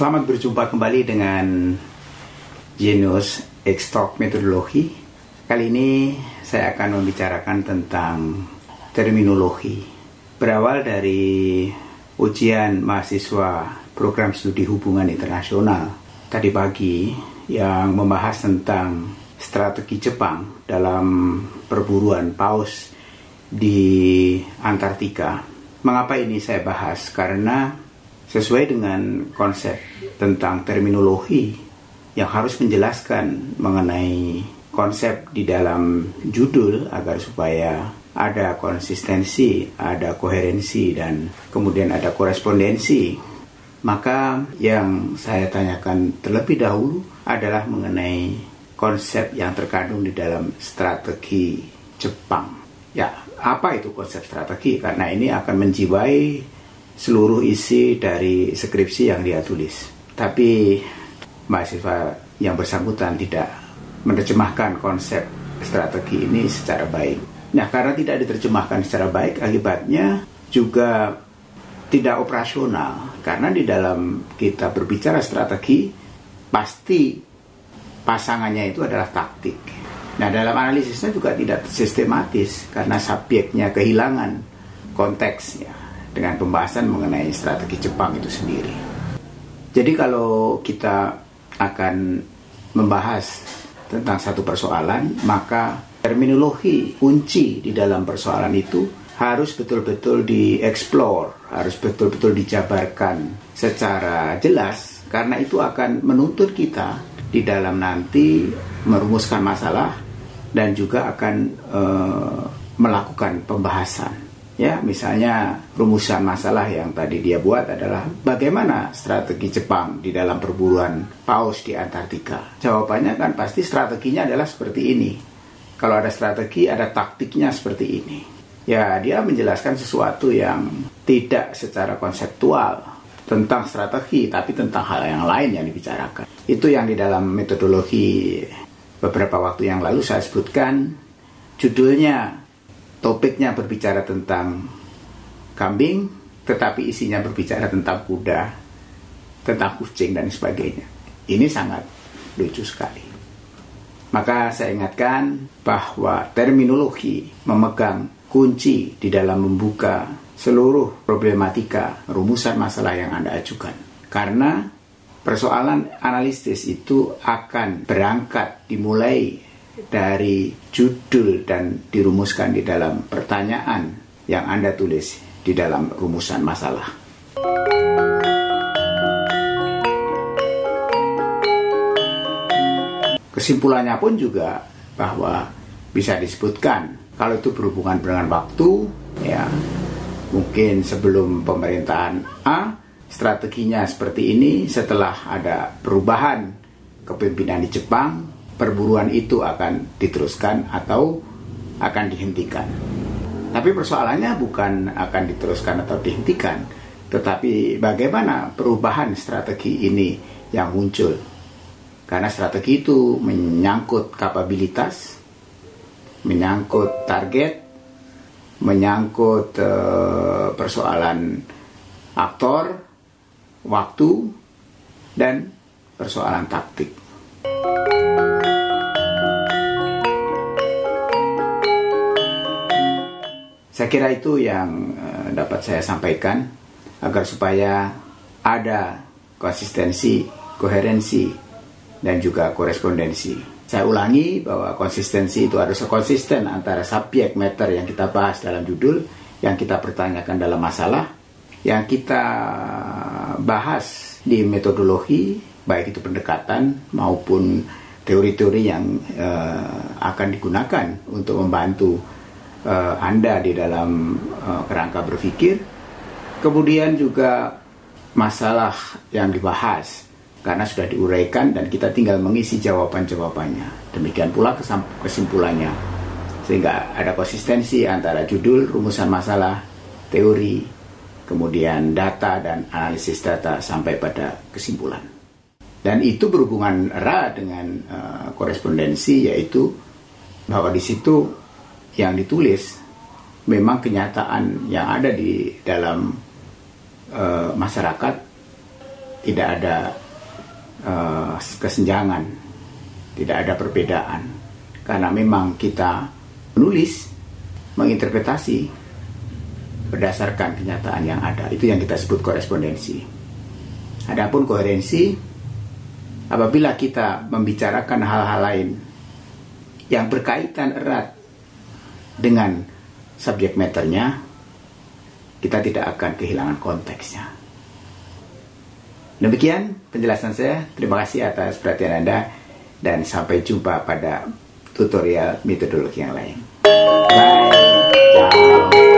Selamat berjumpa kembali dengan Genos ExTalk Metodologi. Kali ini saya akan membicarakan tentang terminologi. Berawal dari ujian mahasiswa Program Studi Hubungan Internasional tadi pagi yang membahas tentang strategi Jepang dalam perburuan paus di Antartika. Mengapa ini saya bahas? Karena sesuai dengan konsep tentang terminologi yang harus menjelaskan mengenai konsep di dalam judul agar supaya ada konsistensi, ada koherensi, dan kemudian ada korespondensi. Maka yang saya tanyakan terlebih dahulu adalah mengenai konsep yang terkandung di dalam strategi Jepang. Ya, apa itu konsep strategi? Karena ini akan menjiwai seluruh isi dari skripsi yang dia tulis. Tapi mahasiswa yang bersangkutan tidak menerjemahkan konsep strategi ini secara baik. Nah, karena tidak diterjemahkan secara baik, akibatnya juga tidak operasional. Karena di dalam kita berbicara strategi, pasti pasangannya itu adalah taktik. Nah, dalam analisisnya juga tidak sistematis karena subjeknya kehilangan konteksnya dengan pembahasan mengenai strategi Jepang itu sendiri. Jadi kalau kita akan membahas tentang satu persoalan, maka terminologi kunci di dalam persoalan itu harus betul-betul dieksplor, harus betul-betul dijabarkan secara jelas, karena itu akan menuntut kita di dalam nanti merumuskan masalah dan juga akan melakukan pembahasan. Ya, misalnya rumusan masalah yang tadi dia buat adalah bagaimana strategi Jepang di dalam perburuan paus di Antartika. Jawabannya kan pasti strateginya adalah seperti ini. Kalau ada strategi, ada taktiknya seperti ini. Ya, dia menjelaskan sesuatu yang tidak secara konseptual tentang strategi, tapi tentang hal yang lain yang dibicarakan. Itu yang di dalam metodologi beberapa waktu yang lalu saya sebutkan judulnya. Topiknya berbicara tentang kambing, tetapi isinya berbicara tentang kuda, tentang kucing, dan sebagainya. Ini sangat lucu sekali. Maka saya ingatkan bahwa terminologi memegang kunci di dalam membuka seluruh problematika rumusan masalah yang Anda ajukan. Karena persoalan analisis itu akan berangkat dimulai dari judul dan dirumuskan di dalam pertanyaan yang Anda tulis di dalam rumusan masalah. Kesimpulannya pun juga bahwa bisa disebutkan kalau itu berhubungan dengan waktu, ya mungkin sebelum pemerintahan A strateginya seperti ini, setelah ada perubahan kepemimpinan di Jepang perburuan itu akan diteruskan atau akan dihentikan. Tapi persoalannya bukan akan diteruskan atau dihentikan, tetapi bagaimana perubahan strategi ini yang muncul. Karena strategi itu menyangkut kapabilitas, menyangkut target, menyangkut persoalan aktor, waktu, dan persoalan taktik. Saya kira itu yang dapat saya sampaikan agar supaya ada konsistensi, koherensi, dan juga korespondensi. Saya ulangi bahwa konsistensi itu harus konsisten antara subjek matter yang kita bahas dalam judul, yang kita pertanyakan dalam masalah, yang kita bahas di metodologi, baik itu pendekatan maupun teori-teori yang akan digunakan untuk membantu Anda di dalam kerangka berpikir. Kemudian juga masalah yang dibahas karena sudah diuraikan dan kita tinggal mengisi jawaban-jawabannya. Demikian pula kesimpulannya, sehingga ada konsistensi antara judul, rumusan masalah, teori, kemudian data dan analisis data sampai pada kesimpulan. Dan itu berhubungan erat dengan korespondensi, yaitu bahwa di situ yang ditulis memang kenyataan yang ada di dalam masyarakat tidak ada kesenjangan, tidak ada perbedaan, karena memang kita menulis, menginterpretasi berdasarkan kenyataan yang ada. Itu yang kita sebut korespondensi. Adapun koherensi, apabila kita membicarakan hal-hal lain yang berkaitan erat dengan subject matternya, kita tidak akan kehilangan konteksnya. Demikian penjelasan saya. Terima kasih atas perhatian Anda dan sampai jumpa pada tutorial metodologi yang lain. Bye. Ciao.